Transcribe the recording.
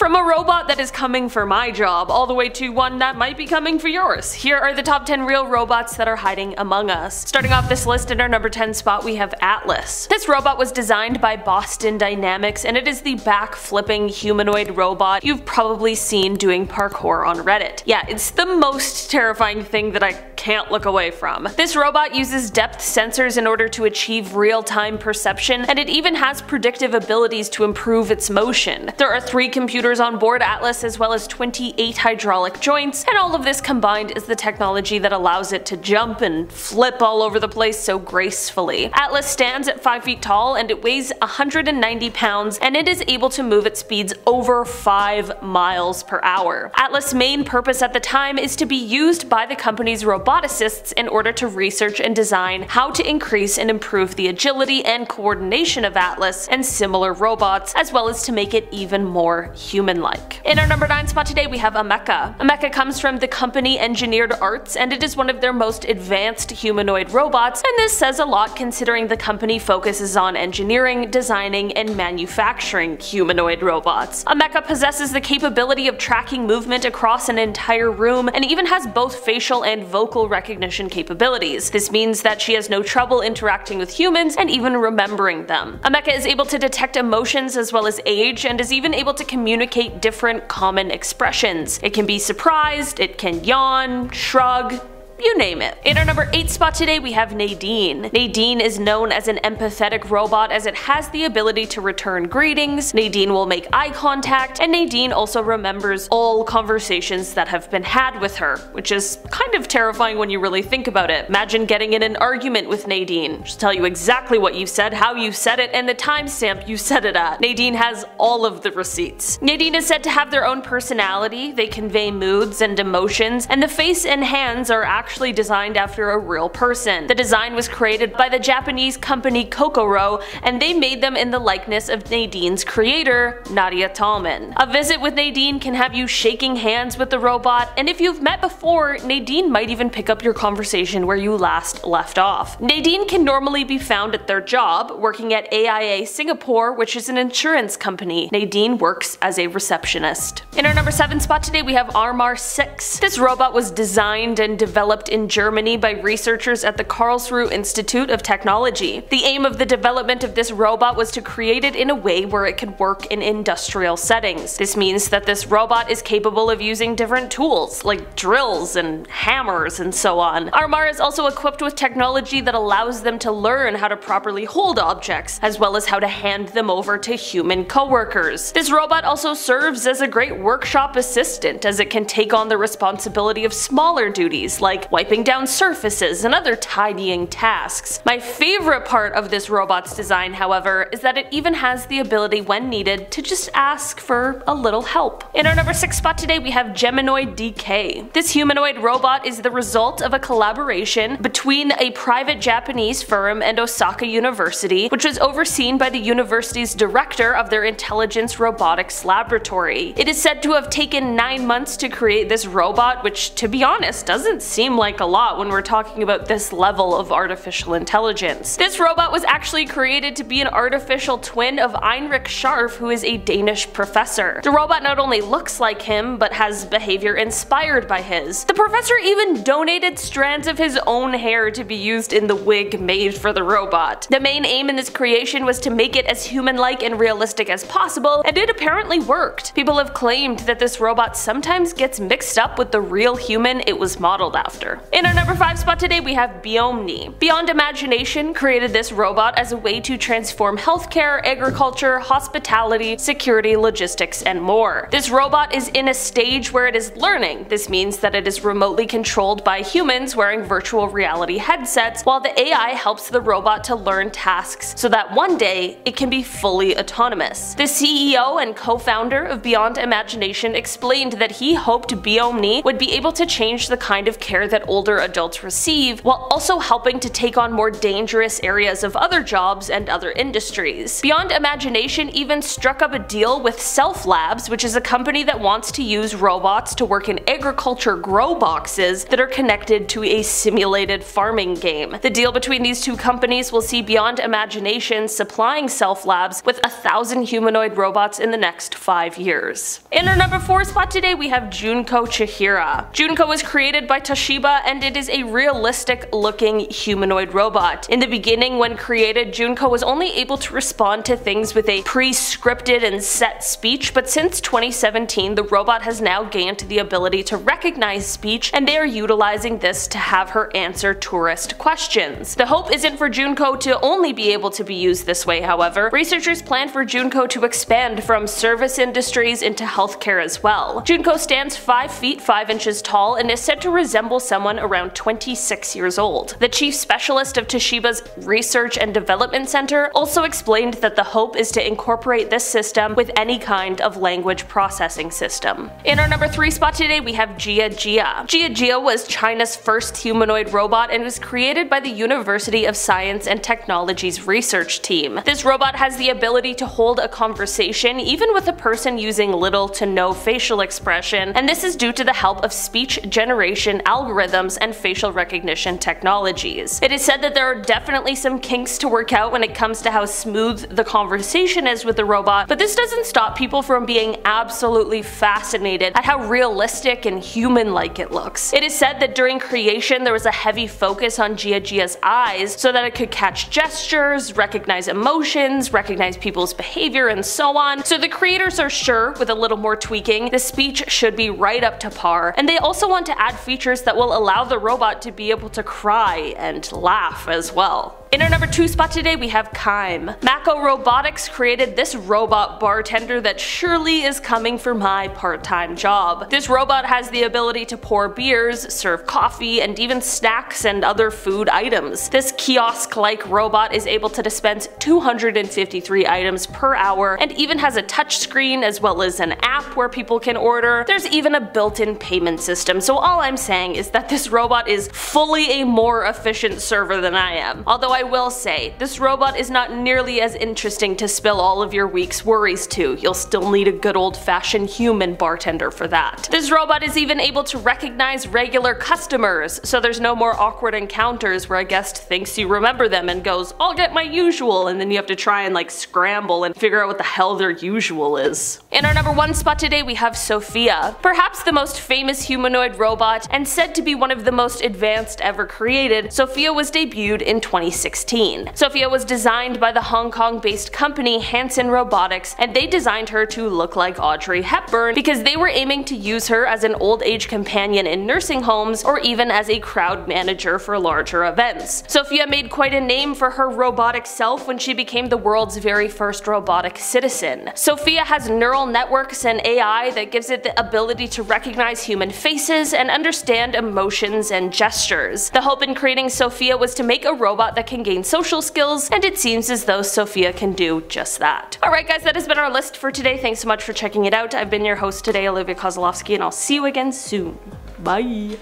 From a robot that is coming for my job, all the way to one that might be coming for yours. Here are the top 10 real robots that are hiding among us. Starting off this list in our number 10 spot, we have Atlas. This robot was designed by Boston Dynamics, and it is the back-flipping humanoid robot you've probably seen doing parkour on Reddit. Yeah, it's the most terrifying thing that I can't look away from. This robot uses depth sensors in order to achieve real-time perception, and it even has predictive abilities to improve its motion. There are 3 computers on board Atlas, as well as 28 hydraulic joints, and all of this combined is the technology that allows it to jump and flip all over the place so gracefully. Atlas stands at 5 feet tall, and it weighs 190 pounds, and it is able to move at speeds over 5 miles per hour. Atlas' main purpose at the time is to be used by the company's roboticists in order to research and design how to increase and improve the agility and coordination of Atlas and similar robots, as well as to make it even more human-like. In our number 9 spot today, we have Ameca. Ameca comes from the company Engineered Arts, and it is one of their most advanced humanoid robots, and this says a lot considering the company focuses on engineering, designing, and manufacturing humanoid robots. Ameca possesses the capability of tracking movement across an entire room, and even has both facial and vocal recognition capabilities. This means that she has no trouble interacting with humans and even remembering them. Ameca is able to detect emotions as well as age, and is even able to communicate different common expressions. It can be surprised, it can yawn, shrug, you name it. In our number 8 spot today, we have Nadine. Nadine is known as an empathetic robot, as it has the ability to return greetings, Nadine will make eye contact, and Nadine also remembers all conversations that have been had with her, which is kind of terrifying when you really think about it. Imagine getting in an argument with Nadine. She'll tell you exactly what you said, how you said it, and the timestamp you said it at. Nadine has all of the receipts. Nadine is said to have their own personality, they convey moods and emotions, and the face and hands are actually designed after a real person. The design was created by the Japanese company Kokoro, and they made them in the likeness of Nadine's creator, Nadia Talman. A visit with Nadine can have you shaking hands with the robot, and if you've met before, Nadine might even pick up your conversation where you last left off. Nadine can normally be found at their job, working at AIA Singapore, which is an insurance company. Nadine works as a receptionist. In our number 7 spot today, we have Armar 6. This robot was designed and developed in Germany by researchers at the Karlsruhe Institute of Technology. The aim of the development of this robot was to create it in a way where it could work in industrial settings. This means that this robot is capable of using different tools, like drills and hammers and so on. Armar is also equipped with technology that allows them to learn how to properly hold objects, as well as how to hand them over to human coworkers. This robot also serves as a great workshop assistant, as it can take on the responsibility of smaller duties, like wiping down surfaces and other tidying tasks. My favorite part of this robot's design, however, is that it even has the ability when needed to just ask for a little help. In our number 6 spot today, we have Geminoid DK. This humanoid robot is the result of a collaboration between a private Japanese firm and Osaka University, which was overseen by the university's director of their intelligence robotics laboratory. It is said to have taken 9 months to create this robot, which, to be honest, doesn't seem like a lot when we're talking about this level of artificial intelligence. This robot was actually created to be an artificial twin of Heinrich Scharf, who is a Danish professor. The robot not only looks like him, but has behavior inspired by his. The professor even donated strands of his own hair to be used in the wig made for the robot. The main aim in this creation was to make it as human-like and realistic as possible, and it apparently worked. People have claimed that this robot sometimes gets mixed up with the real human it was modeled after. In our number 5 spot today, we have Beomni. Beyond Imagination created this robot as a way to transform healthcare, agriculture, hospitality, security, logistics, and more. This robot is in a stage where it is learning. This means that it is remotely controlled by humans wearing virtual reality headsets, while the AI helps the robot to learn tasks so that one day it can be fully autonomous. The CEO and co-founder of Beyond Imagination explained that he hoped Beomni would be able to change the kind of care that older adults receive, while also helping to take on more dangerous areas of other jobs and other industries. Beyond Imagination even struck up a deal with Self Labs, which is a company that wants to use robots to work in agriculture grow boxes that are connected to a simulated farming game. The deal between these two companies will see Beyond Imagination supplying Self Labs with 1,000 humanoid robots in the next 5 years. In our number 4 spot today, we have Junko Chihira. Junko was created by Toshiba, and it is a realistic looking humanoid robot. In the beginning, when created, Junko was only able to respond to things with a pre-scripted and set speech, but since 2017, the robot has now gained the ability to recognize speech, and they are utilizing this to have her answer tourist questions. The hope isn't for Junko to only be able to be used this way, however. Researchers plan for Junko to expand from service industries into healthcare as well. Junko stands 5 feet 5 inches tall and is said to resemble someone around 26 years old. The chief specialist of Toshiba's Research and Development Center also explained that the hope is to incorporate this system with any kind of language processing system. In our number 3 spot today, we have Jia Jia. Jia Jia was China's first humanoid robot and was created by the University of Science and Technology's research team. This robot has the ability to hold a conversation even with a person using little to no facial expression, and this is due to the help of speech generation algorithms and facial recognition technologies. It is said that there are definitely some kinks to work out when it comes to how smooth the conversation is with the robot, but this doesn't stop people from being absolutely fascinated at how realistic and human-like it looks. It is said that during creation there was a heavy focus on Jia Jia's eyes so that it could catch gestures, recognize emotions, recognize people's behavior, and so on. So the creators are sure, with a little more tweaking, the speech should be right up to par, and they also want to add features that will allow the robot to be able to cry and laugh as well. In our number 2 spot today, we have Kime. Maco Robotics created this robot bartender that surely is coming for my part-time job. This robot has the ability to pour beers, serve coffee, and even snacks and other food items. This kiosk-like robot is able to dispense 253 items per hour and even has a touchscreen as well as an app where people can order. There's even a built-in payment system, so all I'm saying is that this robot is fully a more efficient server than I am. Although I will say, this robot is not nearly as interesting to spill all of your week's worries to. You'll still need a good old-fashioned human bartender for that. This robot is even able to recognize regular customers, so there's no more awkward encounters where a guest thinks you remember them and goes, "I'll get my usual," and then you have to try and like scramble and figure out what the hell their usual is. In our number 1 spot today, we have Sophia, perhaps the most famous humanoid robot and said to be one of the most advanced ever created. Sophia was debuted in 2016. Sophia was designed by the Hong Kong-based company Hanson Robotics, and they designed her to look like Audrey Hepburn because they were aiming to use her as an old age companion in nursing homes or even as a crowd manager for larger events. Sophia made quite a name for her robotic self when she became the world's very first robotic citizen. Sophia has neural networks and AI that gives it the ability to recognize human faces and understand emotions and gestures. The hope in creating Sophia was to make a robot that can gain social skills, and it seems as though Sophia can do just that. Alright guys, that has been our list for today. Thanks so much for checking it out. I've been your host today, Olivia Kosolofski, and I'll see you again soon. Bye!